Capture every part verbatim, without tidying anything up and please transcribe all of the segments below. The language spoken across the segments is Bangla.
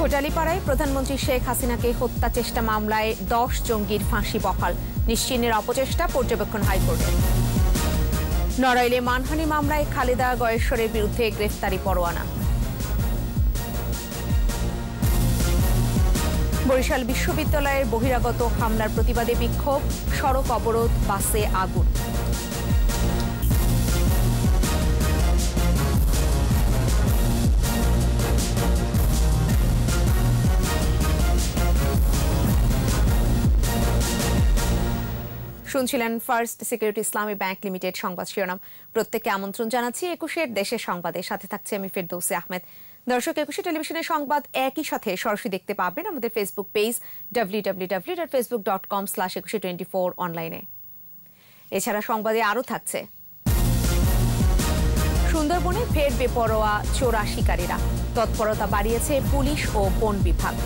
कोटालीपाड़ाय़ प्रधानमंत्री शेख हासिना के हत्या चेष्टा मामलाय दस जंगीर फाँसी बहाल निश्चिन्नेर अपचेष्टा पर्यवेक्षण हाईकोर्टेर। नड़ाइले मानहानि मामलाय खालेदा गयेश्वरेर बिरुद्धे ग्रेफतारी परवाना। बरिशाल विश्वविद्यालयेर बहिरागत हामलार प्रतिबादे विक्षोभ, सड़क अवरोध, बासे आगुन। শুনছিলেন first security Islami bank limited সংবাদ শিরোনাম। প্রত্যেককে আমন্ত্রণ জানাচ্ছি একুশের দেশের সংবাদে, সাথে থাকছি আমি ফেরদৌসী আহমেদ। দর্শক, একুশে টেলিভিশনের সংবাদ একই সাথে সরাসরি দেখতে পাবেন আমাদের Facebook page W W W dot Facebook dot com slash Ekushey twenty four অনলাইনে। এছাড়া সংবাদে আরও থাকছে সুন্দরবনে ফের বেপরোয়া চোরা শিকারীরা, তৎপরতা বাড়িয়েছে পুলিশ ও বন বিভাগ।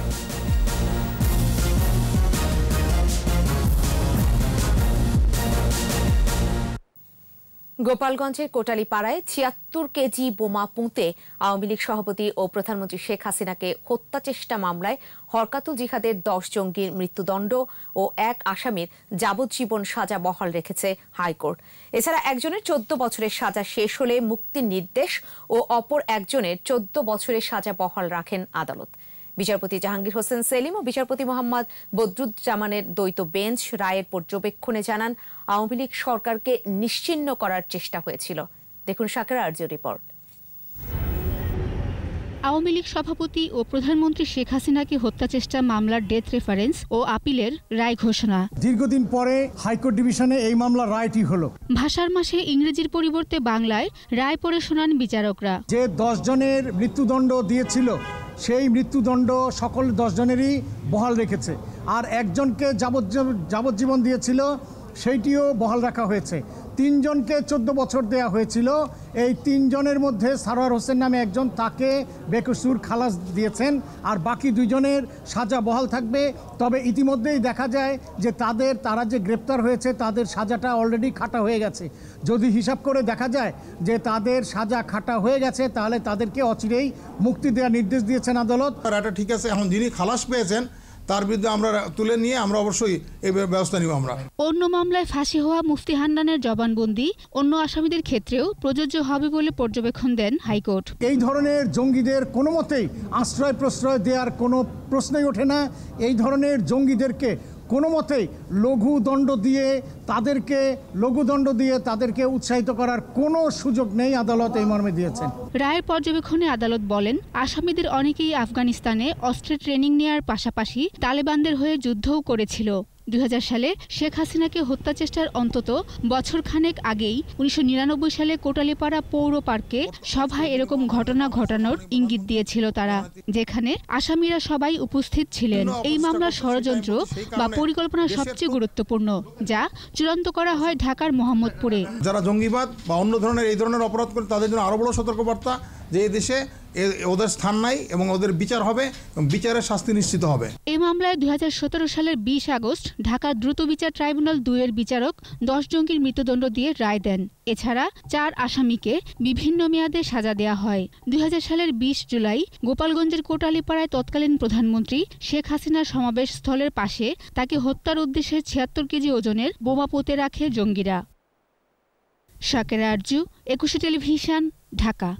গোপালগঞ্জের কোটালীপাড়ায় ছিয়াত্তর কেজি বোমা পুঁতে আওয়ামী লীগ সভাপতি ও প্রধানমন্ত্রী শেখ হাসিনাকে হত্যা চেষ্টা মামলায় হরকাতুল জিহাদের দশ জঙ্গির মৃত্যুদণ্ড ও এক আসামির যাবজ্জীবন সাজা বহাল রেখেছে হাইকোর্ট। এছাড়া একজনের চোদ্দ বছরের সাজা শেষ হলে মুক্তির নির্দেশ ও অপর একজনের চোদ্দ বছরের সাজা বহাল রাখেন আদালত। বিচারপতি জাহাঙ্গীর হোসেন সেলিম ও বিচারপতি মোহাম্মদ বদরুজ্জামানের দ্বৈত বেঞ্চ রায়ের পর্যবেক্ষণে জানান, আওয়ামী লীগ সরকারকে নিশ্চিহ্ন করার চেষ্টা হয়েছিল। দেখুন শাকের আরজু রিপোর্ট। আওয়ামী লীগ সভাপতি ও প্রধানমন্ত্রী শেখ হাসিনাকে হত্যা চেষ্টা মামলার ডেথ রেফারেন্স ও আপিলের রায় ঘোষণা। দীর্ঘদিন পরে হাইকোর্ট ডিভিশনে এই মামলার রায়টি হলো। ভাষার মাসে ইংরেজির পরিবর্তে বাংলায় রায় পড়ে শোনান বিচারকরা। যে দশ জনের মৃত্যুদণ্ড দিয়েছিল সেই মৃত্যুদণ্ড সকল দশজনেরই বহাল রেখেছে, আর একজনকে যাবজ্জীবন দিয়েছিল সেইটিও বহাল রাখা হয়েছে। তিনজনকে চোদ্দ বছর দেয়া হয়েছিল, এই তিনজনের মধ্যে সারোয়ার হোসেন নামে একজন, তাকে বেকসুর খালাস দিয়েছেন, আর বাকি দুইজনের সাজা বহাল থাকবে। তবে ইতিমধ্যেই দেখা যায় যে তাদের তারা যে গ্রেপ্তার হয়েছে তাদের সাজাটা অলরেডি খাটা হয়ে গেছে। যদি হিসাব করে দেখা যায় যে তাদের সাজা খাটা হয়ে গেছে তাহলে তাদেরকে অচিরেই মুক্তি দেওয়ার নির্দেশ দিয়েছেন আদালত। এটা ঠিক আছে, এখন যিনি খালাস পেয়েছেন তার বিরুদ্ধে আমরা তুলে নিয়ে আমরা অবশ্যই এই ব্যবস্থা নিব। আমরা অন্য মামলায় ফাঁসি হওয়া মুফতি হান্নানের জবানবন্দি অন্য আসামিদের ক্ষেত্রেও প্রযোজ্য হবে বলে পর্যবেক্ষণ দেন হাইকোর্ট। এই ধরনের জঙ্গিদের কোনো মতেই আশ্রয় প্রশ্রয় দেওয়ার কোনো প্রশ্নই ওঠে না। এই ধরনের জঙ্গিদেরকে কোনো মতেই লঘুদণ্ড দিয়ে তাদেরকে লঘুদণ্ড দিয়ে তাদেরকে উৎসাহিত করার কোনো সুযোগ নেই, আদালত এই মর্মে দিয়েছেন। রায়ের পর্যবেক্ষণে আদালত বলেন, আসামিদের অনেকেই আফগানিস্তানে অস্ত্রের ট্রেনিং নেওয়ার পাশাপাশি তালেবানদের হয়ে যুদ্ধও করেছিল। দুই হাজার সালে শেখ হাসিনাকে হত্যা চেষ্টার অন্তত বছরখানেক আগেই উনিশশো নিরানব্বই সালে কোটালীপাড়া পৌর পার্কে সভায় এরকম ঘটনা ঘটানোর ইঙ্গিত দিয়েছিল তারা, যেখানে আসামিরা সবাই উপস্থিত ছিলেন। এই মামলার ষড়যন্ত্র বা পরিকল্পনা সবচেয়ে গুরুত্বপূর্ণ, যা চূড়ান্ত করা হয় ঢাকার মোহাম্মদপুরে। যারা জঙ্গিবাদ বা অন্য ধরনের এই ধরনের অপরাধ করে তাদের জন্য আরো বড় সতর্কবার্তা যে এই দেশে ওদের স্থান নাই এবং ওদের বিচার হবে, বিচারের শাস্তি নিশ্চিত হবে। এই মামলায় দুই হাজার সতেরো সালের বিশ আগস্ট ঢাকার দ্রুত বিচার ট্রাইব্যুনাল দুই এর বিচারক দশ জঙ্গির মৃত্যুদণ্ড দিয়ে রায় দেন। এছাড়া চার আসামিকে বিভিন্ন মেয়াদে সাজা দেয়া হয়। দুই হাজার সালের বিশ জুলাই গোপালগঞ্জের কোটালীপাড়ায় তৎকালীন প্রধানমন্ত্রী শেখ হাসিনার সমাবেশ স্থলের পাশে তাকে হত্যার উদ্দেশ্যে ছিয়াত্তর কেজি ওজনের বোমা পুঁতে রাখে জঙ্গিরা। শাকেরা আরজু, একুশে টেলিভিশন, ঢাকা।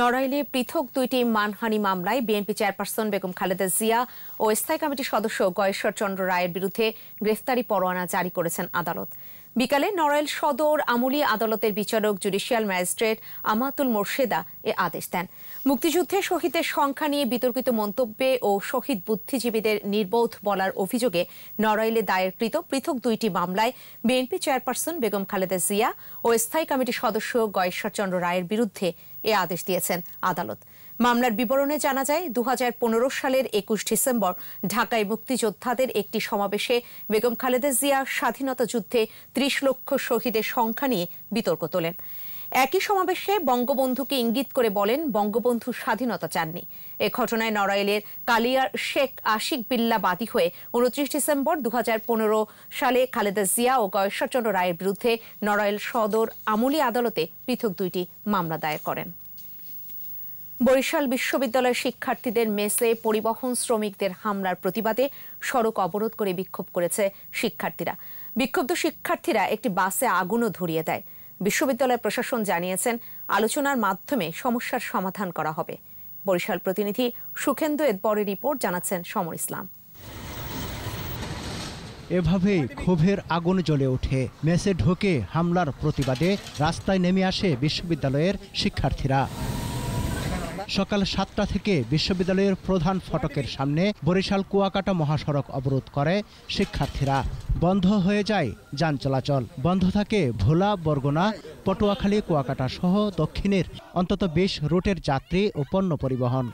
নড়াইলে পৃথক দুইটি মানহানি মামলায় বিএনপি চেয়ারপারসন বেগম খালেদা জিয়া ও স্থায়ী কমিটির সদস্য গয়েশ্বর চন্দ্র রায়ের বিরুদ্ধে গ্রেফতারি পরোয়ানা জারি করেছেন আদালত। বিকালে নড়াইল সদর আমলি আদালতের বিচারক জুডিশিয়াল ম্যাজিস্ট্রেট আমাতুল মোর্শেদা এ আদেশ দেন। মুক্তিযুদ্ধে শহীদের সংখ্যা নিয়ে বিতর্কিত মন্তব্যে ও শহীদ বুদ্ধিজীবীদের নির্বোধ বলার অভিযোগে নড়াইলে দায়েরকৃত পৃথক দুইটি মামলায় বিএনপি চেয়ারপারসন বেগম খালেদা জিয়া ও স্থায়ী কমিটির সদস্য গয়েশ্বর চন্দ্র রায়ের বিরুদ্ধে এ আদেশ দিয়েছেন আদালত। মামলার বিবরণে জানা যায়, দু হাজার পনেরো সালের একুশ ডিসেম্বর ঢাকায় মুক্তিযোদ্ধাদের একটি সমাবেশে বেগম খালেদা জিয়া স্বাধীনতা যুদ্ধে ত্রিশ লক্ষ শহীদের সংখ্যা নিয়ে বিতর্ক তোলেন। একই সমাবেশে বঙ্গবন্ধুকে ইঙ্গিত করে বলেন, বঙ্গবন্ধু স্বাধীনতা চাননি। এ ঘটনায় নড়াইলের কালিয়ার শেখ আশিক বিল্লা বাদী হয়ে উনত্রিশ ডিসেম্বর দু হাজার পনেরো সালে খালেদা জিয়া ও গয়েশ্বর চন্দ্র রায়ের বিরুদ্ধে নড়াইল সদর আমলি আদালতে পৃথক দুইটি মামলা দায়ের করেন। বরিশাল বিশ্ববিদ্যালয়ের শিক্ষার্থীদের মেসে পরিবহন শ্রমিকদের হামলার প্রতিবাদে সড়ক অবরোধ করে বিক্ষোভ করেছে শিক্ষার্থীরা। বিক্ষুব্ধ শিক্ষার্থীরা একটি বাসে আগুনও ধরিয়ে দেয়। বিশ্ববিদ্যালয় প্রশাসন জানিয়েছেন আলোচনার মাধ্যমে সমস্যার সমাধান করা হবে। বরিশাল প্রতিনিধি সুখেন্দু এদবরের রিপোর্ট, জানাচ্ছেন সমর ইসলাম। এভাবে ক্ষোভের আগুন জ্বলে ওঠে। মেসে ঢোকে হামলার প্রতিবাদে রাস্তায় নেমে আসে বিশ্ববিদ্যালয়ের শিক্ষার্থীরা। সকাল সাতটা থেকে বিশ্ববিদ্যালয়ের প্রধান ফটকের সামনে বরিশাল কুয়াকাটা মহাসড়ক অবরোধ করে শিক্ষার্থীরা। বন্ধ হয়ে যায় যান চলাচল। বন্ধ থাকে ভোলা, বরগুনা, পটুয়াখালী, কুয়াকাটা সহ দক্ষিণের অন্তত বিশ রুটের যাত্রী ও পণ্য পরিবহন।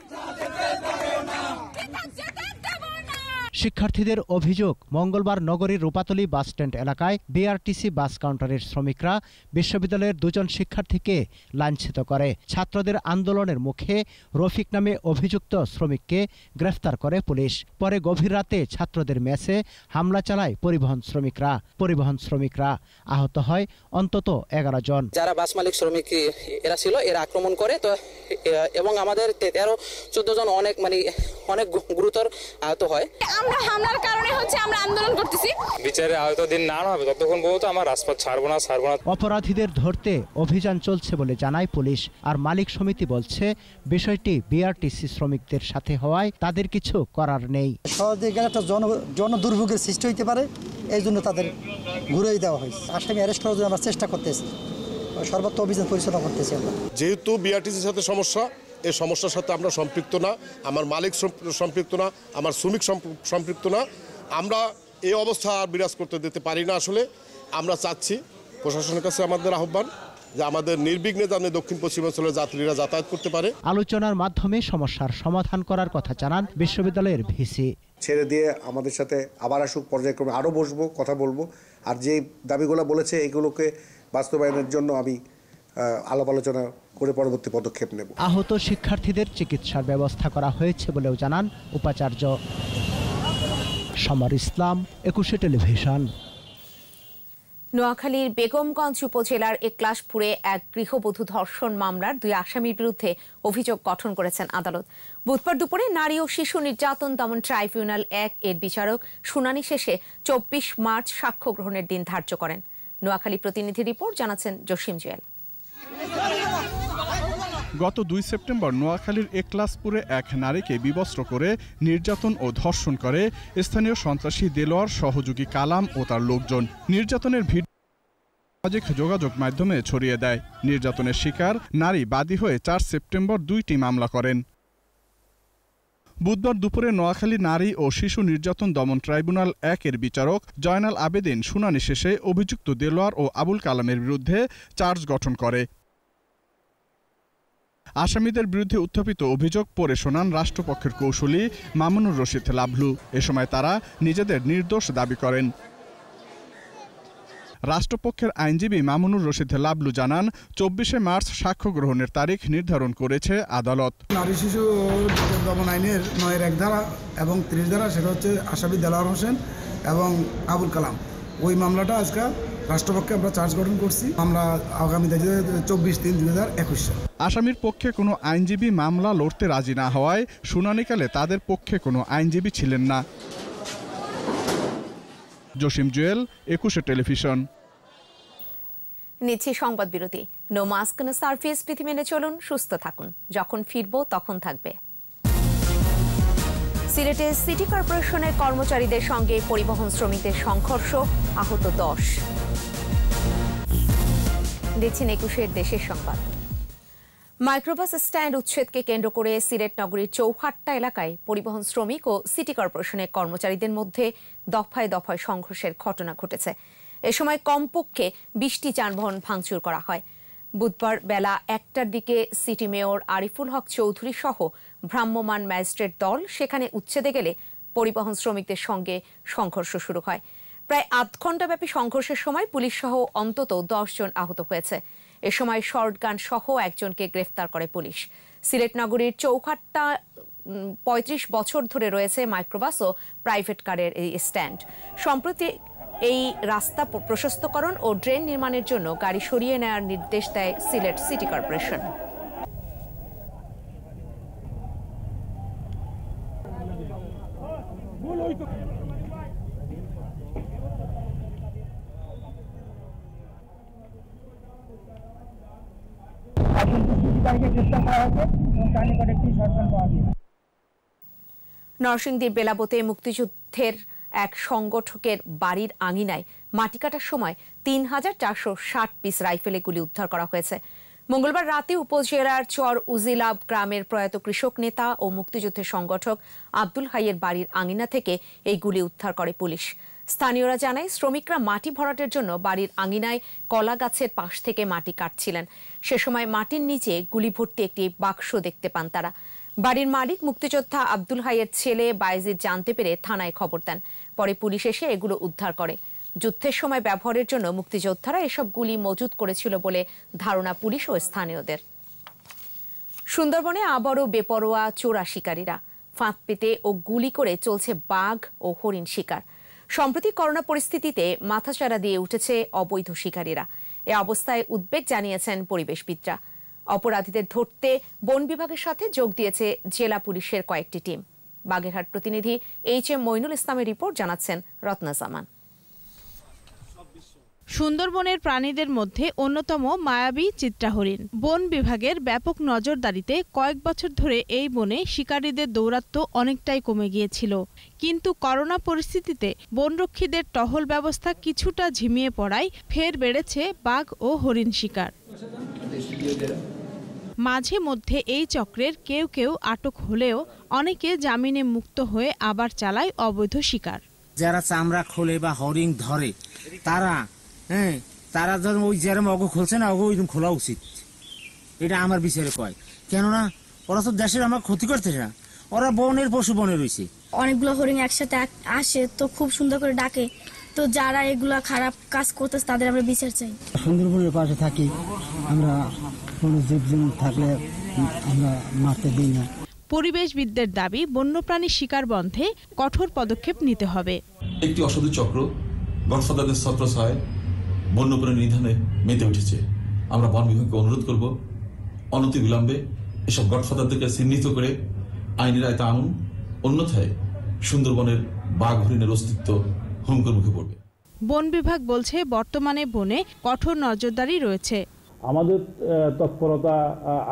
শিক্ষার্থীদের অভিযোগ, মঙ্গলবার নগরীর রূপাতলী বাসস্ট্যান্ড এলাকায় বিআরটিসি বাস কাউন্টারের শ্রমিকরা বিশ্ববিদ্যালয়ের দুজন শিক্ষার্থীকে লাঞ্ছিত করে। ছাত্রদের আন্দোলনের মুখে রফিক নামে অভিযুক্ত শ্রমিককে গ্রেফতার করে পুলিশ। পরে গভীর রাতে ছাত্রদের মেসে হামলা চালায় পরিবহন শ্রমিকরা। পরিবহন শ্রমিকরা আহত হয় অন্তত এগারো জন। যারা বাস মালিক শ্রমিক এরা ছিল, এরা আক্রমণ করে তো এবং আমাদের তেরো চোদ্দ জন অনেক মানে অনেক গুরুতর আহত হয়। আমরা হামলার কারণে হচ্ছে আমরা আন্দোলন করতেছি। বিচারে আহতদের নাম হবে ততক্ষণ পর্যন্ত আমরা রাজপথ ছাড়ব না ছাড়ব না। অপরাধীদের ধরতে অভিযান চলছে বলে জানায় পুলিশ। আর মালিক সমিতি বলছে বিষয়টি বিআরটিসি শ্রমিকদের সাথে হওয়ায় তাদের কিছু করার নেই। সহজে একটা জন জন দুর্ভোগের সৃষ্টি হইতে পারে, এই জন্য তাদের ঘুরিয়ে দেওয়া হয়েছে। আসামি অ্যারেস্ট করার জন্য আমরা চেষ্টা করতেছি, সর্বত্র অভিযান পরিচালনা করতেছি। আমরা যেহেতু বিআরটিসির সাথে সমস্যা, এই সমস্যার সাথে আমরা সম্পৃক্ত না, আমার মালিক সম্পৃক্ত না, আমার শ্রমিক সম্পৃক্ত না। আমরা এই অবস্থা আর বিরাজ করতে দিতে পারি না। আসলে আমরা চাচ্ছি প্রশাসনের কাছে আমাদের আহ্বান যে আমাদের নির্বিঘ্নে যেন দক্ষিণ পশ্চিমাঞ্চলের যাত্রীরা যাতায়াত করতে পারে। আলোচনার মাধ্যমে সমস্যার সমাধান করার কথা জানান বিশ্ববিদ্যালয়ের ভিসি। ছেড়ে দিয়ে আমাদের সাথে আবার আসুক, পর্যায়ক্রমে আরও বসবো, কথা বলবো। আর যে দাবিগুলো বলেছে এগুলোকে বাস্তবায়নের জন্য আমি আলাপ আলোচনা করে পরবর্তী পদক্ষেপ নেব। আহত শিক্ষার্থীদের চিকিৎসার ব্যবস্থা করা হয়েছে বলেও জানান উপাচার্য। সমর ইসলাম, একুশে টেলিভিশন। নোয়াখালীর বেগমগঞ্জ উপজেলার একলাশপুরে এক গৃহবধূ ধর্ষণ মামলার দুই আসামির বিরুদ্ধে অভিযোগ গঠন করেছেন আদালত। বুধবার দুপুরে নারী ও শিশু নির্যাতন দমন ট্রাইব্যুনাল এক এর বিচারক শুনানি শেষে চব্বিশ মার্চ সাক্ষ্য গ্রহণের দিন ধার্য করেন। নোয়াখালী প্রতিনিধি রিপোর্ট, জানাচ্ছেন জসিম জুয়েল। গত দুই সেপ্টেম্বর নোয়াখালীর একলাশপুরে এক নারীকে বিবস্ত্র করে নির্যাতন ও ধর্ষণ করে স্থানীয় সন্ত্রাসী দেলোয়ার সহযোগী কালাম ও তার লোকজন। নির্যাতনের ভিডিও সামাজিক যোগাযোগ মাধ্যমে ছড়িয়ে দেয়। নির্যাতনের শিকার নারী বাদী হয়ে চার সেপ্টেম্বর দুইটি মামলা করেন। বুধবার দুপুরে নোয়াখালী নারী ও শিশু নির্যাতন দমন ট্রাইব্যুনাল এক এর বিচারক জয়নাল আবেদিন শুনানি শেষে অভিযুক্ত দেলোয়ার ও আবুল কালামের বিরুদ্ধে চার্জ গঠন করে। আসামিদের বিরুদ্ধে উত্থাপিত অভিযোগ পড়ে শোনান রাষ্ট্রপক্ষের কৌশলী মামুনুর রশিদ লাভলু। এ সময় তারা নিজেদের নির্দোষ দাবি করেন। রাষ্ট্রপক্ষের আইনজীবী মামুনুর রশিদ লাভলু জানান, চব্বিশে মার্চ সাক্ষ্য গ্রহণের তারিখ নির্ধারণ করেছে আদালত। নারী শিশু দমন আইনের নয়ের এক ধারা এবং ত্রিশ ধারা, সেটা হচ্ছে আসামি দেলোয়ার হোসেন এবং আবুল কালাম। ওই মামলাটা আজকে রাষ্ট্রপক্ষে আমরা চার্জ গঠন করছি। আমরা আগামী চব্বিশ তিন দুই হাজার একুশ সাল। আসামির পক্ষে কোনো আইনজীবী মামলা লড়তে রাজি না হওয়ায় শুনানিকালে তাদের পক্ষে কোনো আইনজীবী ছিলেন না। জসিম জুয়েল, একুশে টেলিভিশন। নিচ্ছি সংবাদ বিরতি। নো মাস্ক নো সার্ভিস, পৃথিবী মেনে চলুন, সুস্থ থাকুন। যখন ফিরবো তখন থাকবে। সিলেটে সিটি কর্পোরেশনের কর্মচারীদের সঙ্গে পরিবহন শ্রমিকদের সংঘর্ষ, আহত দশ। দেখছেন একুশের দেশের সংবাদ। মাইক্রোবাস স্ট্যান্ড উচ্ছেদকে কেন্দ্র করে সিলেট নগরীর চৌহাট্টা এলাকায় পরিবহন শ্রমিক ও সিটি কর্পোরেশনের কর্মচারীদের মধ্যে দফায় দফায় সংঘর্ষের ঘটনা ঘটেছে। এ সময় কমপক্ষে বিশটি যানবাহন ভাঙচুর করা হয়। বুধবার বেলা একটার দিকে সিটি মেয়র আরিফুল হক চৌধুরী সহ ভ্রাম্যমাণ ম্যাজিস্ট্রেট দল সেখানে উচ্ছেদে গেলে পরিবহন শ্রমিকদের সঙ্গে সংঘর্ষ শুরু হয়। প্রায় আধ ঘণ্টাব্যাপী সংঘর্ষের সময় পুলিশ সহ অন্তত দশ জন আহত হয়েছে। এ সময় শর্টগান সহ একজনকে গ্রেফতার করে পুলিশ। সিলেট নগরীর চৌহাট্টা পঁয়ত্রিশ বছর ধরে রয়েছে মাইক্রোবাস ও প্রাইভেট কারের এই স্ট্যান্ড। সম্প্রতি এই রাস্তা প্রশস্তকরণ ও ড্রেন নির্মাণের জন্য গাড়ি সরিয়ে নেওয়ার নির্দেশ দেয় সিলেট সিটি কর্পোরেশন। নরসিংদীর বেলাবোতে মুক্তিযুদ্ধের এক সংগঠকের বাড়ির আঙিনায় মাটি কাটার সময় তিন হাজার চারশো ষাট পিস রাইফেলে গুলি উদ্ধার করা হয়েছে। মঙ্গলবার রাতে উপজেলার চর উজিলাব গ্রামের প্রয়াত কৃষক নেতা ও মুক্তিযুদ্ধের সংগঠক আব্দুল হাইয়ের বাড়ির আঙিনা থেকে এই গুলি উদ্ধার করে পুলিশ। স্থানীয়রা জানায়, শ্রমিকরা মাটি ভরাটের জন্য বাড়ির আঙিনায় কলা গাছের পাশ থেকে মাটি কাটছিলেন। সে সময় মাটির নিচে গুলি ভর্তি একটি বাক্স দেখতে পান তারা। বাড়ির মালিক মুক্তিযোদ্ধা আব্দুল হাইয়ের ছেলে বাইজিদ জানতে পেরে থানায় খবর দেন। পরে পুলিশ এসে এগুলো উদ্ধার করে। যুদ্ধের সময় ব্যবহারের জন্য মুক্তিযোদ্ধারা এসব গুলি মজুত করেছিল বলে ধারণা পুলিশ ও স্থানীয়দের। সুন্দরবনে আবারও বেপরোয়া চোরা শিকারীরা, ফাঁদ পেতে ও গুলি করে চলছে বাঘ ও হরিণ শিকার। সম্প্রতি করোনা পরিস্থিতিতে মাথাচাড়া দিয়ে উঠেছে অবৈধ শিকারীরা। এ অবস্থায় উদ্বেগ জানিয়েছেন পরিবেশবিদরা। অপরাধীদের ধরতে বন বিভাগের সাথে যোগ দিয়েছে জেলা পুলিশের কয়েকটি টিম। বাগেরহাট প্রতিনিধি এইচ এম মইনুল ইসলামের রিপোর্ট জানাচ্ছেন রত্না জামান। সুন্দরবনের প্রাণীদের মধ্যে অন্যতম মায়াবী চিত্রা হরিণ। বন বিভাগের ব্যাপক নজরদারিতে কয়েক বছর ধরে এই বনে শিকারীদের দৌরাত্ম্য অনেকটাই কমে গিয়েছিল, কিন্তু করোনা পরিস্থিতিতে বনরক্ষীদের টহল ব্যবস্থা কিছুটা ঝিমিয়ে পড়ায় ফের বেড়েছে বাঘ ও হরিণ শিকার। মাঝে মধ্যে এই চক্রের কেউ কেউ আটক হলেও অনেকে জামিনে মুক্ত হয়ে আবার চালায় অবৈধ শিকার। যারা চামড়া খোলে বা হরিণ ধরে তারা হ্যাঁ তারা ধরুন ওই যেরকম অগো খুলছে না, অগো ওইরকম খোলা উচিত, এটা আমার বিচারে কয়। কেননা ওরা তো দেশের আমার ক্ষতি করতেছে না, ওরা বনের পশু বনে রয়েছে। অনেকগুলো হরিণ একসাথে আসে তো খুব সুন্দর করে ডাকে, তো যারা এগুলা খারাপ কাজ করতেছে তাদের আমরা বিচার চাই। সুন্দরবনের পাশে থাকি আমরা, কোনো জীবজন্তু থাকলে আমরা মারতে দিই না। পরিবেশবিদদের দাবি, বন্যপ্রাণী শিকার বন্ধে কঠোর পদক্ষেপ নিতে হবে। একটি অসাধু চক্র বনসদাদের ছত্রছায়ায় বন্যপ্রাণী নিধনে মেতে উঠেছে। আমরা বন বিভাগকে অনুরোধ করব, অনতিবিলম্বে এসব গডফাদারদেরকে চিহ্নিত করে আইনের আয়তা আনুন, অন্যথায় সুন্দরবনের বাঘ হরিণের অস্তিত্ব হুমকির মুখে পড়বে। বন বিভাগ বলছে বর্তমানে বনে কঠোর নজরদারি রয়েছে। আমাদের তৎপরতা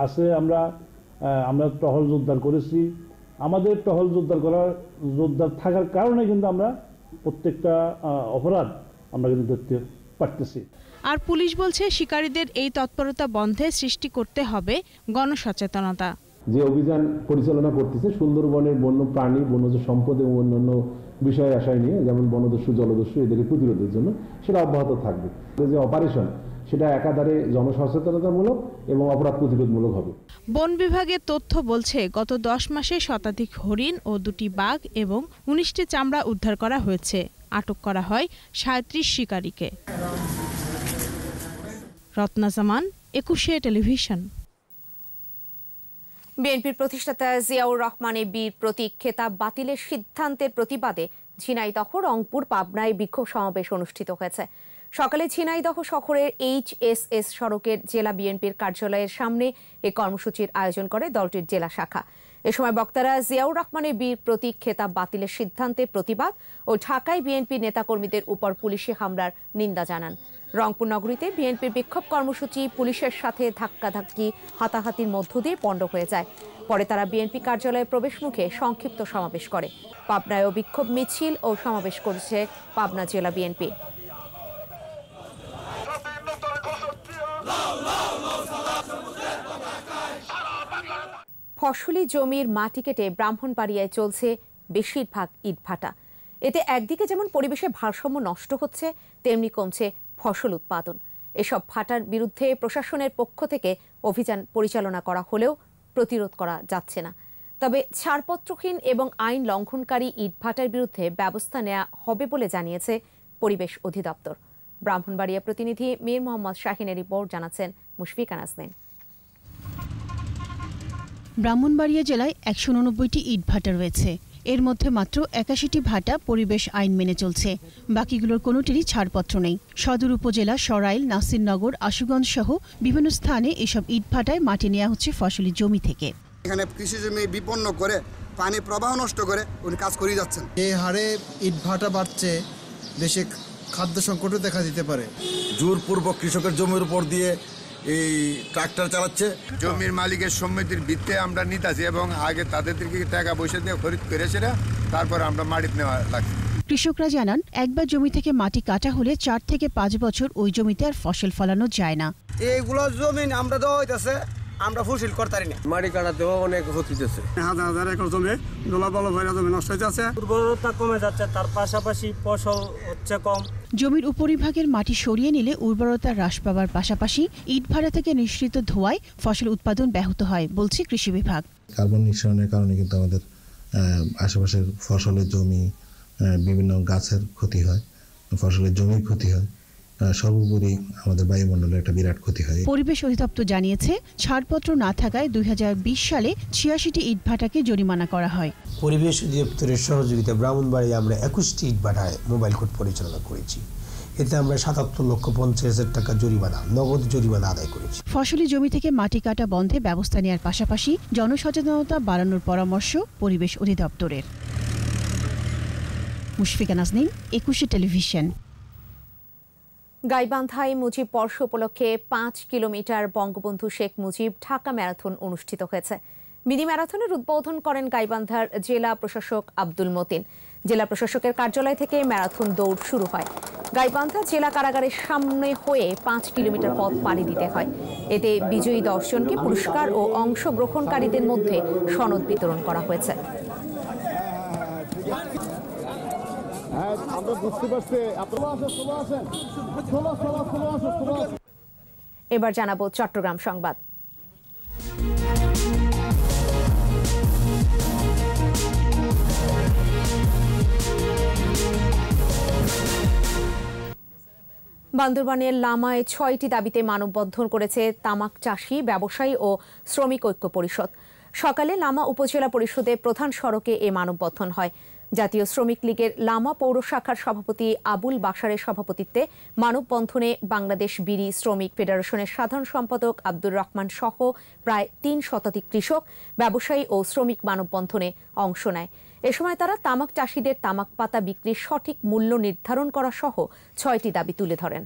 আছে, আমরা আমরা টহল জোরদার করেছি। আমাদের টহল জোরদার করার জোরদার থাকার কারণে কিন্তু আমরা প্রত্যেকটা অপরাধ আমরা কিন্তু ধরতে পারতেছি। আর পুলিশ বলছে শিকারীদের এই তৎপরতা বন্ধে সৃষ্টি করতে হবে গণসচেতনতা। যে অভিযান পরিচালনা করতেছে সুন্দরবনের বন্য প্রাণী, বন্যজ সম্পদ এবং অন্যান্য বিষয় আশায় নিয়ে, যেমন বনদস্যু, জলদস্যু, এদের প্রতিরোধের জন্য সেটা অব্যাহত থাকবে। যে অপারেশন সেটা একাধারে জনসচেতনতামূলক এবং অপরাধ প্রতিরোধমূলক হবে। বন বিভাগের তথ্য বলছে, গত দশ মাসে শতাধিক হরিণ ও দুটি বাঘ এবং উনিশটি চামড়া উদ্ধার করা হয়েছে। আটক করা হয় সাঁত্রিশ শিকারীকে। রত্না জামান, একুশে টেলিভিশন। বিএনপির প্রতিষ্ঠাতা জিয়াউর রহমানের বীর প্রতীক খেতাব বাতিলের সিদ্ধান্তের প্রতিবাদে ঝিনাইদহ, রংপুর, পাবনায় বিক্ষোভ সমাবেশ অনুষ্ঠিত হয়েছে। সকালে ঝিনাইদহ শহরের এইচ এস এস সড়কের জেলা বিএনপির কার্যালয়ের সামনে এ কর্মসূচির আয়োজন করে দলটির জেলা শাখা। এ সময় বক্তারা জিয়াউর রহমানের বীর প্রতীক খেতাব বাতিলের সিদ্ধান্তে প্রতিবাদ ও ঢাকায় বিএনপি নেতাকর্মীদের উপর পুলিশি হামলার নিন্দা জানান। রংপুর নগরীতে বিএনপির বিক্ষোভ কর্মসূচি পুলিশের সাথে ধাক্কাধাক্কি, হাতাহাতির মধ্য দিয়ে পণ্ড হয়ে যায়। পরে তারা বিএনপি কার্যালয়ে প্রবেশ মুখে সংক্ষিপ্ত সমাবেশ করে। পাবনায়ও বিক্ষোভ মিছিল ও সমাবেশ করেছে পাবনা জেলা বিএনপি। ফসলি জমির মাটি কেটে ব্রাহ্মণবাড়িয়ায় চলছে বেশিরভাগ ইটভাটা। এতে একদিকে যেমন পরিবেশের ভারসাম্য নষ্ট হচ্ছে, তেমনি কমছে ফসল উৎপাদন। এসব ভাটার বিরুদ্ধে প্রশাসনের পক্ষ থেকে অভিযান পরিচালনা করা হলেও প্রতিরোধ করা যাচ্ছে না। তবে ছাড়পত্রহীন এবং আইন লঙ্ঘনকারী ইটভাটার বিরুদ্ধে ব্যবস্থা নেওয়া হবে বলে জানিয়েছে পরিবেশ অধিদপ্তর। ব্রাহ্মণবাড়িয়া প্রতিনিধি মীর মোহাম্মদ শাহিনের রিপোর্ট জানাচ্ছেন মুশফিকা নাজনীন। ব্রাহ্মণবাড়িয়া জেলায় একশো উননব্বইটি ইট ভাটা রয়েছে। এর মধ্যে মাত্র একাশিটি ভাটা পরিবেশ আইন মেনে চলছে, বাকিগুলোর কোনোটিরই ছাড়পত্র নেই। সদর উপজেলা, সরাইল, নাসিরনগর, আশুগঞ্জ সহ বিভিন্ন স্থানে এসব ইট ভাটায় মাটি নেওয়া হচ্ছে ফসলি জমি থেকে। এখানে কৃষি জমি বিপন্ন করে পানি প্রবাহ নষ্ট করে উনি কাজ করে যাচ্ছেন। এই হারে ইটভাটা বাড়ছে, দেশে খাদ্য সংকটও দেখা দিতে পারে। জোরপূর্বক কৃষকের জমির উপর দিয়ে এই ট্রাক্টর চালাচ্ছে। জমির মালিকের সম্মতির ভিত্তিতে আমরা নিতাছি এবং আগে তাদেরকে টাকা পয়সা দিয়ে খরিদ করে সেটা তারপর আমরা মাটিতে নেওয়া লাগছে। কৃষকরা জানান একবার জমি থেকে মাটি কাটা হলে চার থেকে পাঁচ বছর ওই জমিতে আর ফসল ফলানো যায় না। এইগুলো জমি আমরা দেওয়া হইতেছে, আমরা ফসল করতারি না। মাটি কাটাতেও অনেক হতিতেছে, হাজার হাজার একর জমি জলাবল ভরা জমি নষ্ট হয়ে যাচ্ছে, উর্বরতা কমে যাচ্ছে, তার পাশাপাশি ফসল হচ্ছে কম। জমির উপরিভাগের মাটি সরিয়ে নিলে উর্বরতা হ্রাস পাওয়ার পাশাপাশি ইটভাটা থেকে নিঃসৃত ধোঁয়ায় ফসল উৎপাদন ব্যাহত হয় বলছে কৃষি বিভাগ। কার্বন নিঃসরণের কারণে কিন্তু আমাদের আশেপাশের ফসলের জমি, বিভিন্ন গাছের ক্ষতি হয়, ফসলের জমির ক্ষতি হয়, সর্বোপরি আমাদের বায়ুমণ্ডলে একটা বিরাট ক্ষতি হয়। পরিবেশ অধিদপ্তর জানিয়েছে ছাড়পত্র না থাকায় দুই হাজার বিশ সালে ছিয়াশিটি ইটভাটাকে জরিমানা করা হয়। পরিবেশ অধিদপ্তরের সহযোগিতায় ব্রাহ্মণবাড়িয়া আমরা একুশটি ইটভাটায় মোবাইল কোর্ট পরিচালনা করেছি। এতে আমরা সাতাত্তর লক্ষ পঞ্চাশ হাজার টাকা জরিমানা, নগদ জরিমানা আদায় করেছি। ফসলি জমি থেকে মাটি কাটা বন্ধে ব্যবস্থা নেওয়ার পাশাপাশি জনসচেতনতা বাড়ানোর পরামর্শ পরিবেশ অধিদপ্তরের। মুশফিকা নাজনীন, একুশে টেলিভিশন। গাইবান্ধায় মুজিব বর্ষ উপলক্ষে পাঁচ কিলোমিটার বঙ্গবন্ধু শেখ মুজিব ঢাকা ম্যারাথন অনুষ্ঠিত হয়েছে। মিনি ম্যারাথনের উদ্বোধন করেন গাইবান্ধার জেলা প্রশাসক আব্দুল মতিন। জেলা প্রশাসকের কার্যালয় থেকে ম্যারাথন দৌড় শুরু হয়। গাইবান্ধা জেলা কারাগারের সামনে হয়ে পাঁচ কিলোমিটার পথ পাড়ি দিতে হয়। এতে বিজয়ী দশজনকে পুরস্কার ও অংশগ্রহণকারীদের মধ্যে সনদ বিতরণ করা হয়েছে। এবার জানাবো চট্টগ্রাম সংবাদ। বান্দরবানের লামায় ছয়টি দাবিতে মানববন্ধন করেছে তামাক চাষি, ব্যবসায়ী ও শ্রমিক ঐক্য পরিষদ। সকালে লামা উপজেলা পরিষদে প্রধান সড়কে এ মানববন্ধন হয়। জাতীয় শ্রমিক লীগের লামা পৌর শাখার সভাপতি আবুল বাশারের সভাপতিত্বে মানববন্ধনে বাংলাদেশ বিড়ি শ্রমিক ফেডারেশনের সাধারণ সম্পাদক আব্দুর রহমান সহ প্রায় তিন শতাধিক কৃষক, ব্যবসায়ী ও শ্রমিক মানববন্ধনে অংশ নেয়। এ সময় তারা তামাক চাষিদের তামাক পাতা বিক্রির সঠিক মূল্য নির্ধারণ করা সহ ছয়টি দাবি তুলে ধরেন।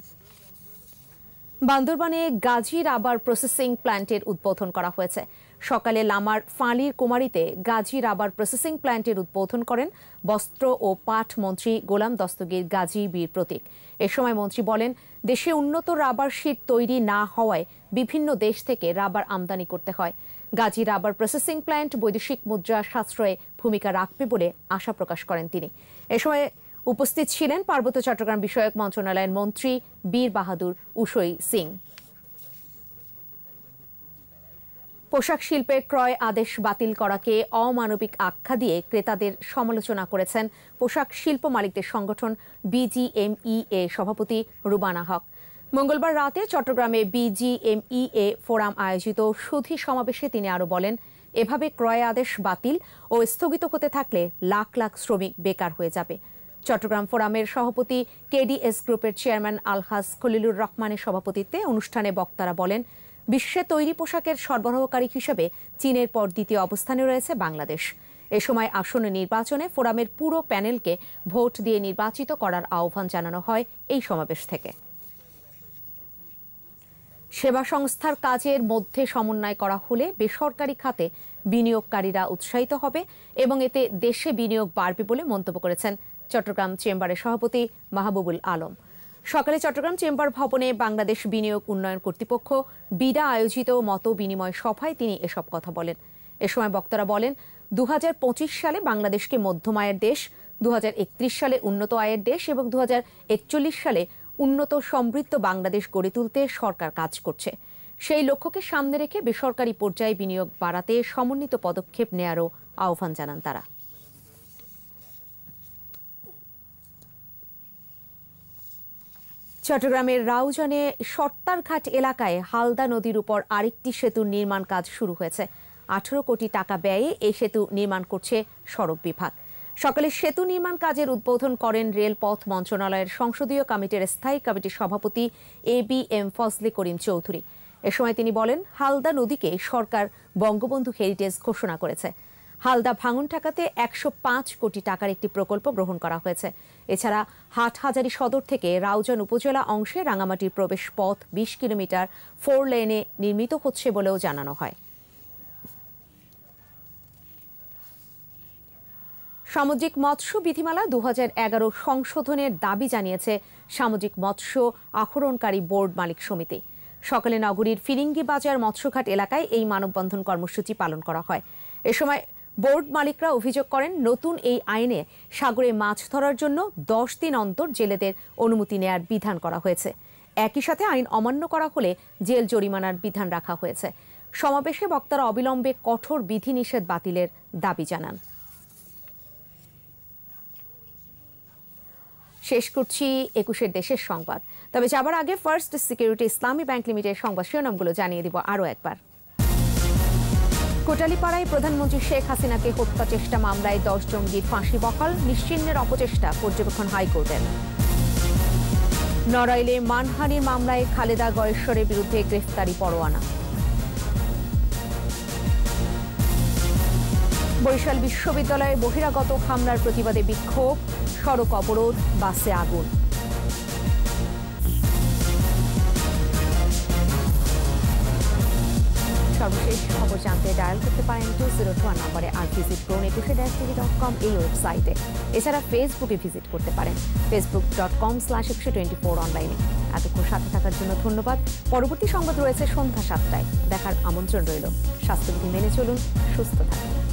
বান্দরবানে গাজী রাবার প্রসেসিং প্ল্যান্টের উদ্বোধন করা হয়েছে। সকালে লামার ফাঁলির কুমারীতে গাজী রাবার প্রসেসিং প্ল্যান্টের উদ্বোধন করেন বস্ত্র ও পাট মন্ত্রী গোলাম দস্তগীর গাজী বীর প্রতীক। এ সময় মন্ত্রী বলেন, দেশে উন্নত রাবার শীট তৈরি না হওয়ায় বিভিন্ন দেশ থেকে রাবার আমদানি করতে হয়। গাজী রাবার প্রসেসিং প্ল্যান্ট বৈদেশিক মুদ্রা সাশ্রয়ে ভূমিকা রাখবে বলে আশা প্রকাশ করেন তিনি। এ সময় উপস্থিত ছিলেন পার্বত্য চট্টগ্রাম বিষয়ক মন্ত্রণালয়ের মন্ত্রী বীর বাহাদুর উষই সিং। পোশাক শিল্পের ক্রয় আদেশ বাতিল করাকে অমানবিক আখ্যা দিয়ে ক্রেতাদের সমালোচনা করেছেন পোশাক শিল্প মালিকদের সংগঠন বিজিএমইএ সভাপতি রুবানা হক। মঙ্গলবার রাতে চট্টগ্রামে বিজিএমইএ ফোরাম আয়োজিত সুধী সমাবেশে তিনি আরও বলেন, এভাবে ক্রয় আদেশ বাতিল ও স্থগিত হতে থাকলে লাখ লাখ শ্রমিক বেকার হয়ে যাবে। চট্টগ্রাম ফোরামের সভাপতি কেডিএস গ্রুপের চেয়ারম্যান আলহাজ খলিলুর রহমানের সভাপতিত্বে অনুষ্ঠানে বক্তারা বলেন, বিশ্বে তৈরি পোশাকের সরবরাহকারী হিসেবে চীনের পর দ্বিতীয় অবস্থানে রয়েছে বাংলাদেশ। এ সময় আসন্ন নির্বাচনে ফোরামের পুরো প্যানেলকে ভোট দিয়ে নির্বাচিত করার আহ্বান জানানো হয় এই সমাবেশ থেকে। সেবা সংস্থার কাজের মধ্যে সমন্বয় করা হলে বেসরকারি খাতে বিনিয়োগকারীরা উৎসাহিত হবে এবং এতে দেশে বিনিয়োগ বাড়বে বলে মন্তব্য করেছেন চট্টগ্রাম চেম্বারের সভাপতি মাহবুবুল আলম। সকালে চট্টগ্রাম চেম্বার ভবনে বাংলাদেশ বিনিয়োগ উন্নয়ন কর্তৃপক্ষ বিডা আয়োজিত মত বিনিময় সভায় তিনি এসব কথা বলেন। এ সময় বক্তারা বলেন, দু হাজার পঁচিশ সালে বাংলাদেশকে মধ্যম আয়ের দেশ, দু হাজার একত্রিশ সালে উন্নত আয়ের দেশ এবং দু হাজার একচল্লিশ সালে উন্নত সমৃদ্ধ বাংলাদেশ গড়ে তুলতে সরকার কাজ করছে। সেই লক্ষ্যকে সামনে রেখে বেসরকারি পর্যায়ে বিনিয়োগ বাড়াতে সমন্বিত পদক্ষেপ নেয়ারও আহ্বান জানান তারা। চট্টগ্রামের রাউজানে সর্তারঘাট এলাকায় হালদা নদীর উপর আরেকটি সেতুর নির্মাণ কাজ শুরু হয়েছে। আঠারো কোটি টাকা ব্যয়ে এই সেতু নির্মাণ করছে সড়ক বিভাগ। সকালে সেতু নির্মাণ কাজের উদ্বোধন করেন রেলপথ মন্ত্রণালয়ের সংসদীয় কমিটির স্থায়ী কমিটির সভাপতি A B M Fazle Karim Chowdhury. এ সময় তিনি বলেন হালদা নদীকে সরকার বঙ্গবন্ধু হেরিটেজ ঘোষণা করেছে। হালদা ভাঙন ঠেকাতে একশো পাঁচ কোটি টাকার একটি প্রকল্প গ্রহণ করা হয়েছে। এছাড়া হাটহাজারী সদর থেকে রাউজান উপজেলা অংশে রাঙামাটির প্রবেশ পথ বিশ কিলোমিটার ফোর লেনে নির্মিত হচ্ছে বলেও জানানো হয়। সামুদ্রিক মৎস্য বিধিমালা দুই হাজার এগারো সংশোধনের দাবি জানিয়েছে সামুদ্রিক মৎস্য আহরণকারী বোর্ড মালিক সমিতি। সকালে নগরীর ফিরিঙ্গি বাজার মৎস্যঘাট এলাকায় এই মানববন্ধন কর্মসূচি পালন করা হয়। এ সময় বোর্ড মালিকরা অভিযোগ করেন নতুন এই আইনে সাগরে মাছ ধরার জন্য দশ দিন অন্তর জেলেদের অনুমতি নেয়ার বিধান করা হয়েছে। একই সাথে আইন অমান্য করা হলে জেল জরিমানার বিধান রাখা হয়েছে। সমাবেশে বক্তারা অবিলম্বে কঠোর বিধিনিষেধ বাতিলের দাবি জানান। শেষ করছি একুশের দেশের সংবাদ। তবে যাবার আগে first security Islami bank limited সংবাদ শিরোনামগুলো জানিয়ে দিব আরও একবার। কোটালীপাড়ায় প্রধানমন্ত্রী শেখ হাসিনাকে হত্যা চেষ্টা মামলায় দশ জঙ্গির ফাঁসি বহাল, নিশ্চিহ্নের অপচেষ্টা পর্যবেক্ষণ হাইকোর্টের। নড়াইলে মানহানির মামলায় খালেদা গয়েশ্বরের বিরুদ্ধে গ্রেফতারি পরোয়ানা। বরিশাল বিশ্ববিদ্যালয়ে বহিরাগত হামলার প্রতিবাদে বিক্ষোভ, সড়ক অবরোধ, বাসে আগুন। সর্বশেষ খবর জানতে ডায়াল করতে পারেন দুই শূন্য দুই নম্বরে আর ভিজিট করুন একুশে ড্যাশ টিভি ডট কম এই ওয়েবসাইটে। এছাড়া ফেসবুকে ভিজিট করতে পারেন Facebook dot com slash Ekushey twenty four অনলাইনে। এতক্ষণ সাথে থাকার জন্য ধন্যবাদ। পরবর্তী সংবাদ রয়েছে সন্ধ্যা সাতটায়, দেখার আমন্ত্রণ রইল। স্বাস্থ্যবিধি মেনে চলুন, সুস্থ থাকুন।